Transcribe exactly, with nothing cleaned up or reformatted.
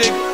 nigga.